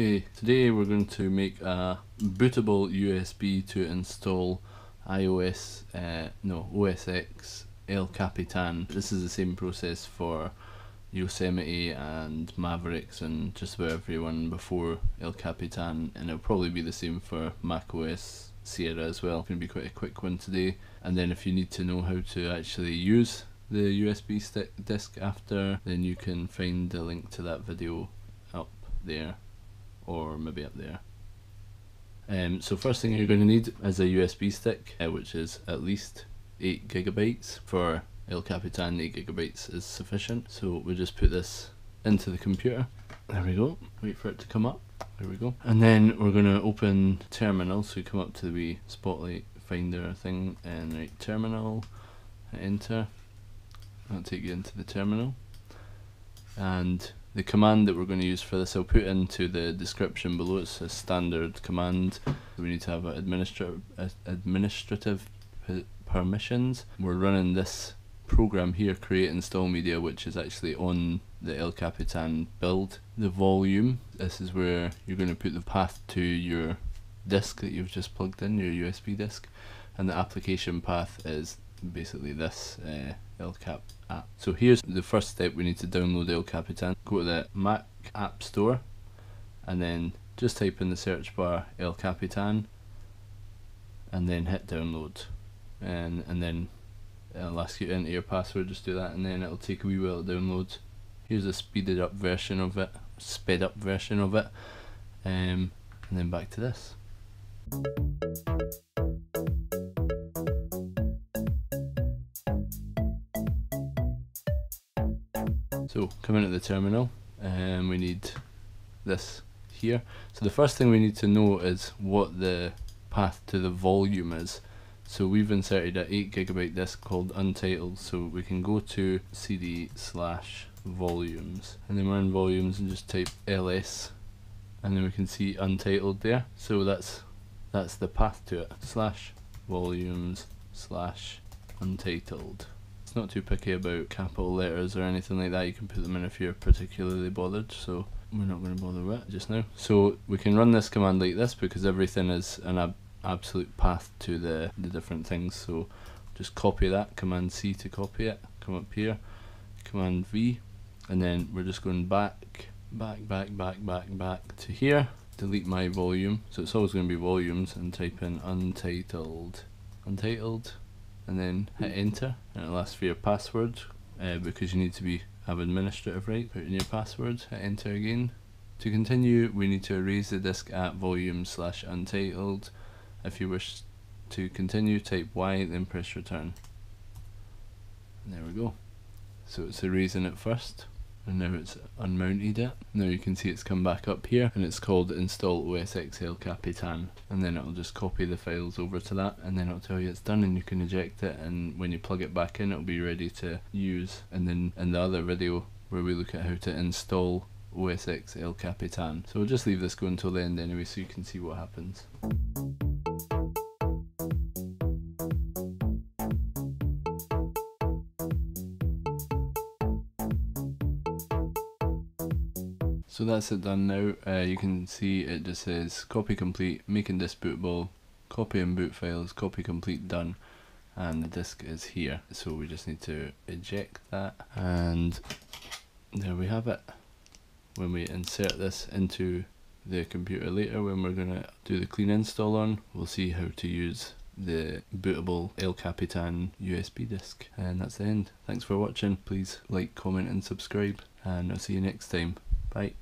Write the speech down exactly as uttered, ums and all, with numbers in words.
Okay, today we're going to make a bootable U S B to install iOS, uh, no, O S X El Capitan. This is the same process for Yosemite and Mavericks and just about everyone before El Capitan, and it'll probably be the same for macOS Sierra as well. It's going to be quite a quick one today. And then if you need to know how to actually use the U S B stick disk after, then you can find the link to that video up there, or maybe up there. Um, so first thing you're going to need is a U S B stick, uh, which is at least eight gigabytes. For El Capitan, eight gigabytes is sufficient. So we just put this into the computer. There we go. Wait for it to come up. There we go. And then we're going to open terminal. So you come up to the wee spotlight finder thing and write terminal, enter. That'll take you into the terminal. And the command that we're going to use for this, I'll put into the description below. It's a standard command. We need to have administra administrative permissions. We're running this program here, Create Install Media, which is actually on the El Capitan build. The volume, this is where you're going to put the path to your disk that you've just plugged in, your U S B disk. And the application path is basically this uh, El Cap app. So here's the first step. We need to download El Capitan. Go to the Mac App Store and then just type in the search bar El Capitan and then hit download, and and then it'll ask you to enter your password. Just do that and then it'll take a wee while to download. Here's a speeded up version of it, sped up version of it, um, and then back to this. So coming at the terminal, and um, we need this here. So the first thing we need to know is what the path to the volume is. So we've inserted an eight gigabyte disk called untitled, so we can go to cd slash volumes, and then we're in volumes and just type ls, and then we can see untitled there. So that's that's the path to it, slash volumes slash untitled. It's not too picky about capital letters or anything like that. You can put them in if you're particularly bothered, so we're not going to bother with it just now. So we can run this command like this because everything is an ab absolute path to the, the different things. So just copy that, command C to copy it, come up here, command V, and then we're just going back, back, back, back, back, back to here. Delete my volume, so it's always going to be volumes, and type in untitled, untitled. And then hit enter, and it'll ask for your password, uh, because you need to be have administrative right. Put in your password, hit enter again. To continue, we need to erase the disk at volume slash untitled. If you wish to continue, type Y, then press return. And there we go. So it's erasing it first, and now it's unmounted it. Now you can see it's come back up here, and it's called install O S X El Capitan, and then it'll just copy the files over to that, and then it'll tell you it's done and you can eject it, and when you plug it back in it'll be ready to use. And then in the other video where we look at how to install O S X El Capitan. So we'll just leave this going until the end anyway, so you can see what happens. So that's it done now. Uh, you can see it just says copy complete, making disk bootable, copy and boot files, copy complete, done, and the disk is here. So we just need to eject that, and there we have it. When we insert this into the computer later, when we're going to do the clean install on, we'll see how to use the bootable El Capitan U S B disk. And that's the end. Thanks for watching. Please like, comment and subscribe, and I'll see you next time. Bye.